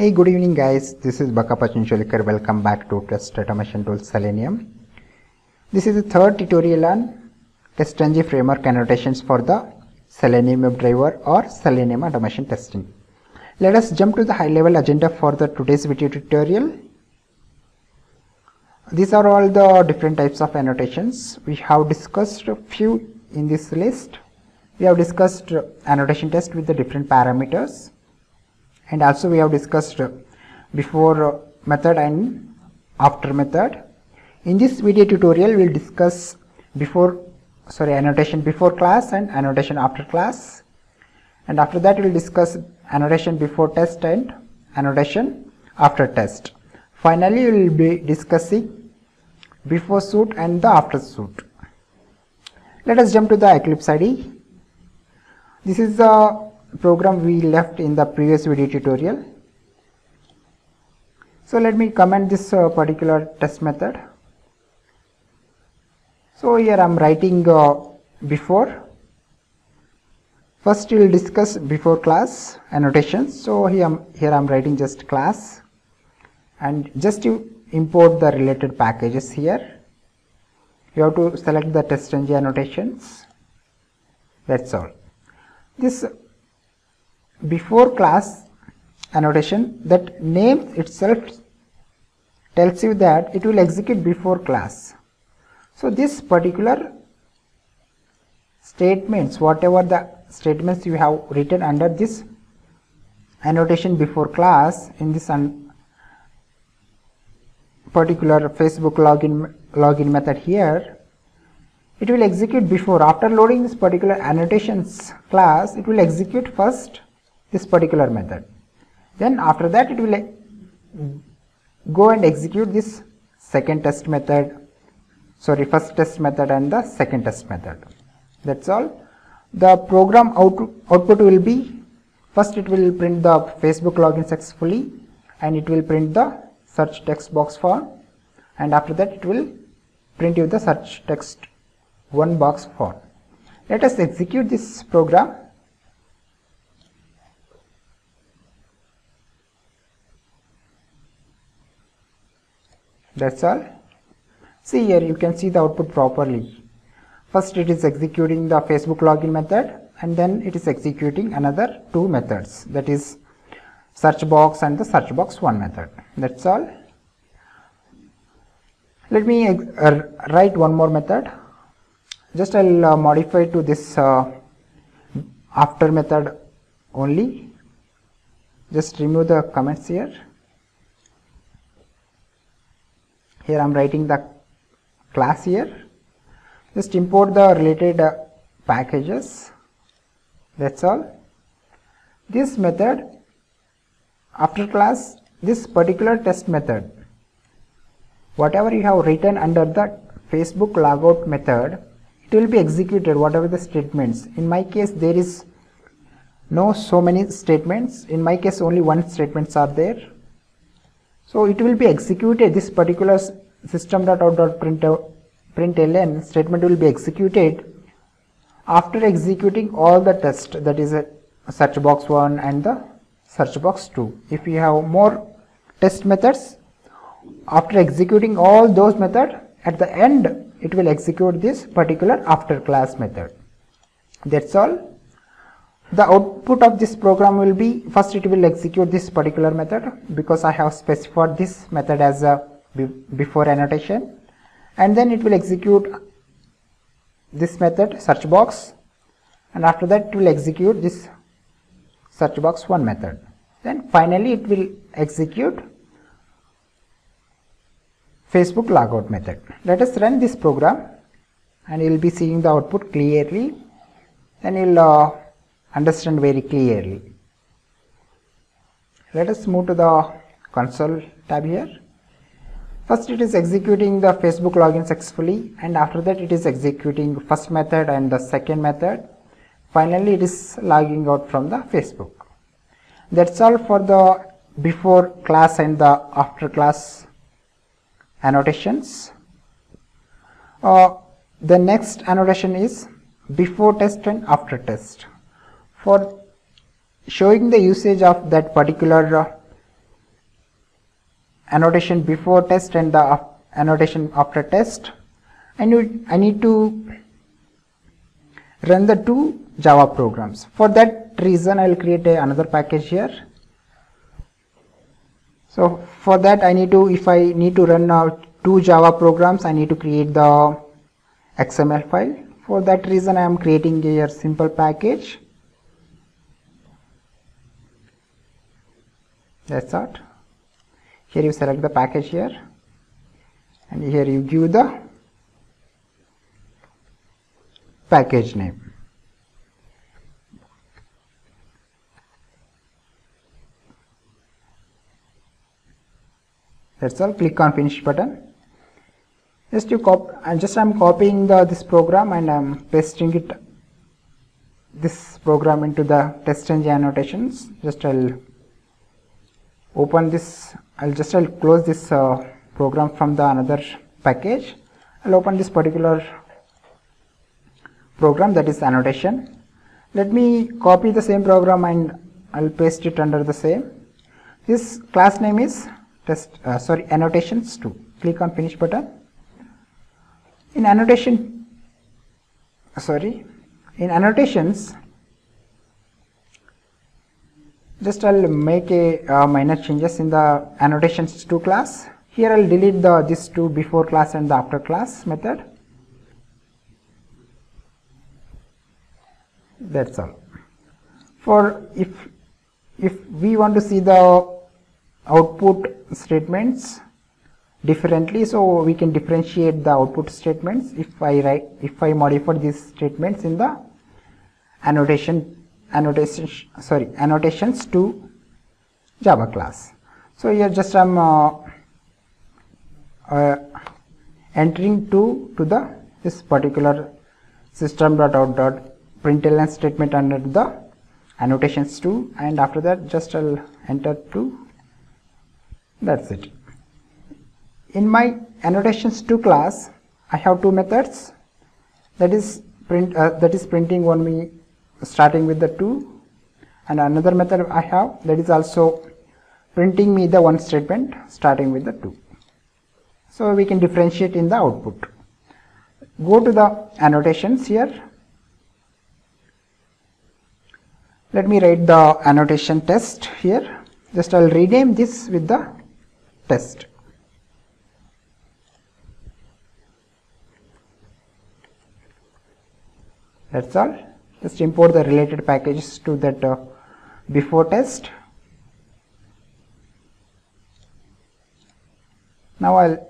Hey, good evening guys, this is Bakkappa N. Welcome back to Test Automation Tool Selenium. This is the third tutorial on TestNG framework annotations for the Selenium WebDriver or Selenium automation testing. Let us jump to the high level agenda for the today's video tutorial. These are all the different types of annotations. We have discussed a few in this list. We have discussed annotation test with the different parameters. And also we have discussed before method and after method. In this video tutorial we will discuss annotation before class and annotation after class, and after that we will discuss annotation before test and annotation after test. Finally we will be discussing before suite and the after suite. Let us jump to the Eclipse IDE. This is the program we left in the previous video tutorial. So let me comment this particular test method. So here I am writing before. First we will discuss before class annotations. So here I am writing just class, and just you import the related packages. Here you have to select the TestNG annotations, that's all. This before class annotation, that name itself tells you that it will execute before class. So this particular statements, whatever the statements you have written under this annotation before class in this particular Facebook login method, here it will execute before. After loading this particular annotations class, it will execute first this particular method, then after that it will go and execute this first test method and the second test method, that's all. The program output will be, first it will print the Facebook login successfully and it will print the search text box form, and after that it will print you the search text one box form. Let us execute this program. That's all. See, here you can see the output properly. First it is executing the Facebook login method, and then it is executing another two methods, that is search box and the search box one method, that's all. Let me write one more method. Just I will modify to this after method only. Just remove the comments here. Here I am writing the class here. Just import the related packages, that's all. This method after class, this particular test method, whatever you have written under the Facebook logout method, it will be executed whatever the statements. In my case there is no so many statements, in my case only one statements are there. So it will be executed, this particular system.out.println statement will be executed after executing all the tests, that is a search box 1 and the search box 2. If you have more test methods, after executing all those methods, at the end it will execute this particular after class method, that's all. The output of this program will be, first it will execute this particular method because I have specified this method as a before annotation, and then it will execute this method search box, and after that it will execute this search box one method, then finally it will execute Facebook logout method. Let us run this program and you will be seeing the output clearly, then you will understand very clearly. Let us move to the console tab here. First it is executing the Facebook login successfully, and after that it is executing first method and the second method. Finally it is logging out from the Facebook. That's all for the before class and the after class annotations. The next annotation is before test and after test. For showing the usage of that particular annotation before test and the annotation after test. I need to run the two Java programs. For that reason, I will create another package here. So for that, if I need to run now two Java programs, I need to create the XML file. For that reason, I am creating a simple package. That's it. Here you select the package here, and here you give the package name. That's all. Click on finish button. Just you copy, and just I'm copying this program and I'm pasting it, this program, into the TestNG annotations. Just I'll open this. I'll close this program from the another package. I'll open this particular program, that is annotation. Let me copy the same program and I'll paste it under the same. This class name is annotations 2. Click on finish button. In annotations, just I'll make a minor changes in the annotations 2 class. Here I'll delete these two before class and the after class method. That's all. For if we want to see the output statements differently, so we can differentiate the output statements if I modify these statements in the annotations to Java class. So here just I'm entering to this particular system.out.println statement under the annotations 2, and after that just I'll enter 2. That's it. In my annotations 2 class, I have two methods, that is printing only starting with the 2, and another method I have, that is also printing me the one statement starting with the 2. So we can differentiate in the output. Go to the annotations here. Let me write the annotation test here. Just I'll rename this with the test. That's all. Just import the related packages to that before test. Now I'll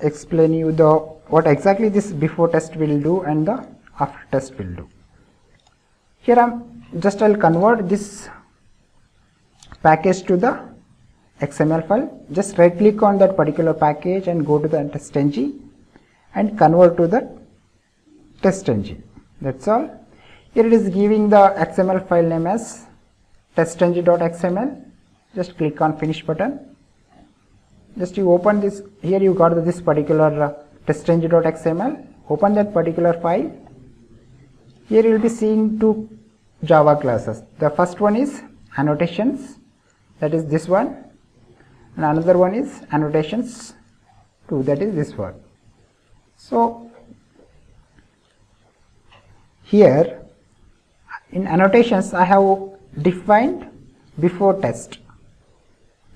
explain you what exactly this before test will do and the after test will do. Here I'll convert this package to the XML file. Just right click on that particular package and go to the TestNG and convert to the TestNG. That's all. Here it is giving the XML file name as testng.xml. Just click on finish button. Just you open this. Here you got this particular testng.xml. Open that particular file. Here you will be seeing two Java classes. The first one is annotations, that is this one, and another one is annotations 2, that is this one. So here in annotations I have defined before test.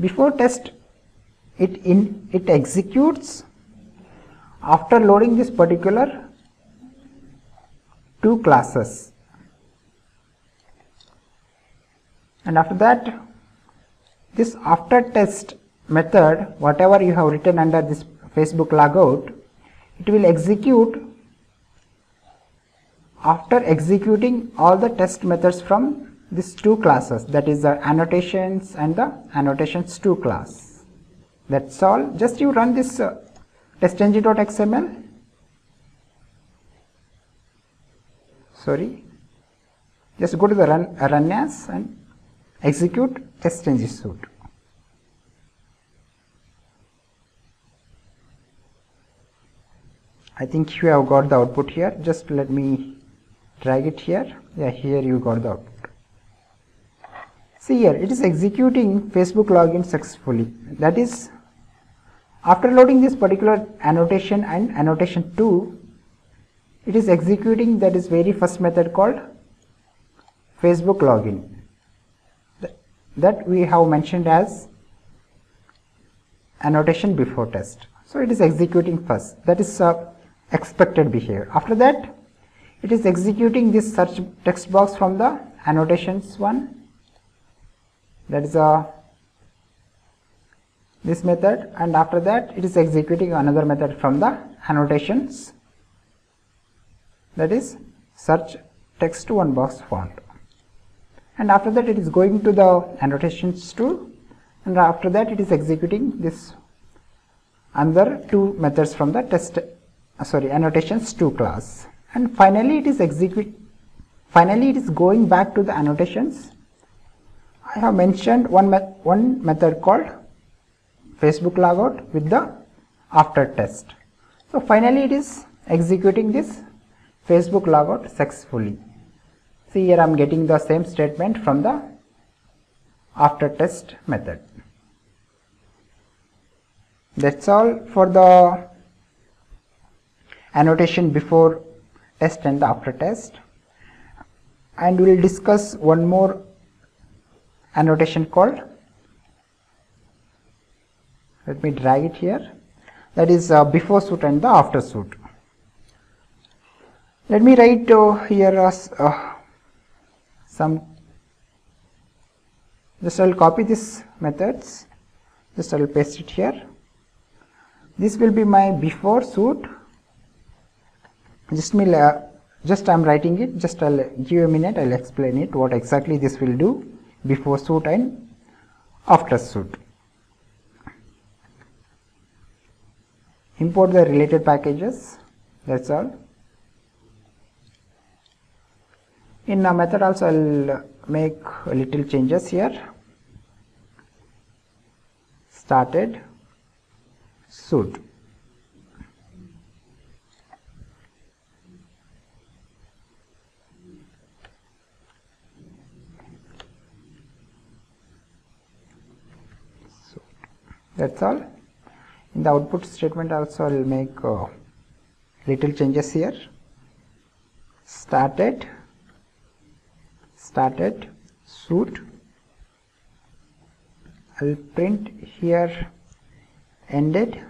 Before test it executes after loading this particular two classes, and after that this after test method, whatever you have written under this Facebook logout, it will execute after executing all the test methods from these two classes, that is the annotations and the annotations 2 class. That's all. Just you run this just go to the run as and execute TestNG suite. I think you have got the output here. Just let me drag it here. Yeah, here you got the output. See here, it is executing Facebook login successfully. That is After loading this particular annotation and annotation 2, it is executing that is very first method called Facebook login that we have mentioned as annotation before test. So it is executing first, that is expected behavior. After that, it is executing this search text box from the annotations one, that is this method, and after that it is executing another method from the annotations, that is search text to one box font, and after that it is going to the annotations 2, and after that it is executing this another two methods from the annotations 2 class, and finally it is going back to the annotations. I have mentioned one method called Facebook logout with the after test. So finally it is executing this Facebook logout successfully. See, here I am getting the same statement from the after test method. That's all for the annotation before test and the after test, and we will discuss one more annotation called, let me drag it here, that is before suit and the after suit. Let me write here I will copy this methods, I will paste it here. This will be my before suit. I am writing it, I will give a minute, I will explain it what exactly this will do, before suit and after suit. Import the related packages, that's all. In a method also I will make little changes here. Started suit. That's all. In the output statement also I will make little changes here. Started suit. I will print here ended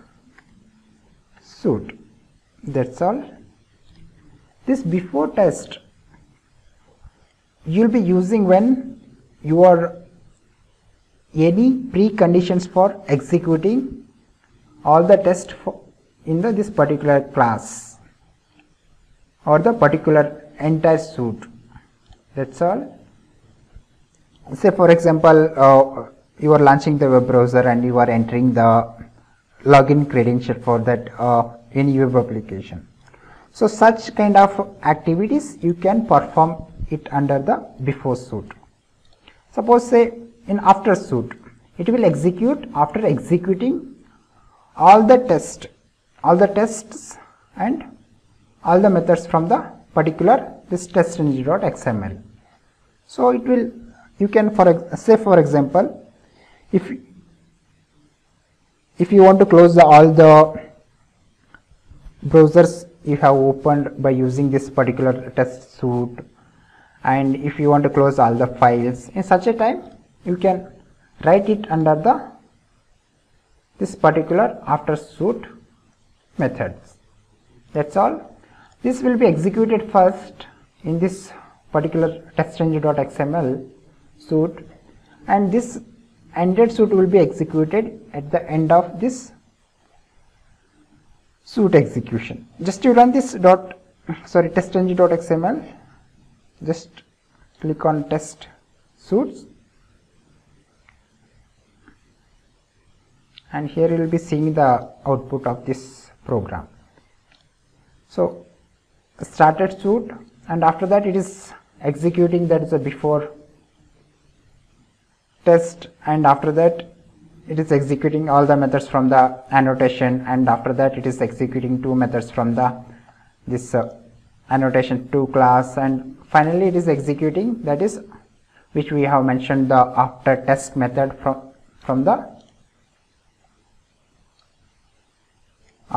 suit. That's all. This before test you will be using when you are any preconditions for executing all the tests in this particular class or the particular entire suite. That's all. Say for example you are launching the web browser and you are entering the login credential for that any web application. So such kind of activities you can perform it under the before suite. Suppose say in after suit, it will execute after executing all the tests and all the methods from the particular this testng.xml. So it will, you can say for example, if you want to close all the browsers you have opened by using this particular test suite, and if you want to close all the files, in such a time you can write it under this particular after suit methods. That's all. This will be executed first in this particular testng.xml suite, and this ended suit will be executed at the end of this suit execution. Just to run this testng.xml, just click on test suits. And here you will be seeing the output of this program. So started suit, and after that it is executing that is a before test, and after that it is executing all the methods from the annotation, and after that it is executing two methods from the annotation 2 class, and finally it is executing that is which we have mentioned the after test method from the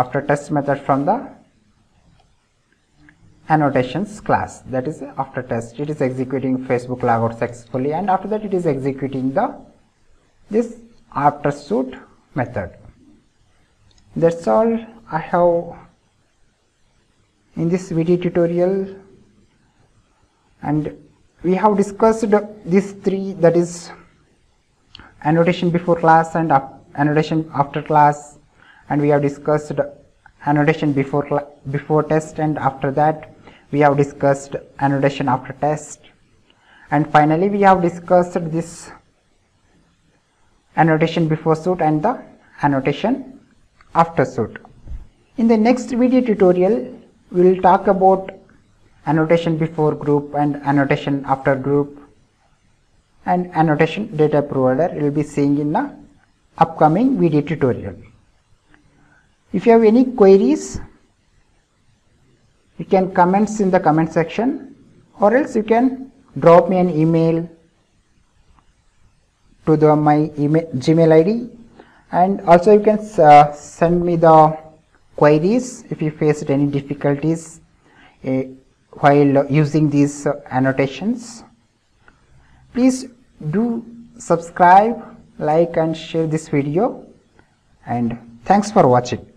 after test method from the annotations class, that is after test. It is executing Facebook logout successfully, and after that it is executing this after suit method. That's all I have in this video tutorial, and we have discussed these three, that is annotation before class and annotation after class, and we have discussed annotation before test, and after that we have discussed annotation after test, and finally we have discussed this annotation before suit and the annotation after suit. In the next video tutorial we will talk about annotation before group and annotation after group and annotation data provider. You will be seeing in the upcoming video tutorial. If you have any queries, you can comment in the comment section, or else you can drop me an email to my Gmail ID, and also you can send me the queries if you faced any difficulties while using these annotations. Please do subscribe, like and share this video, and thanks for watching.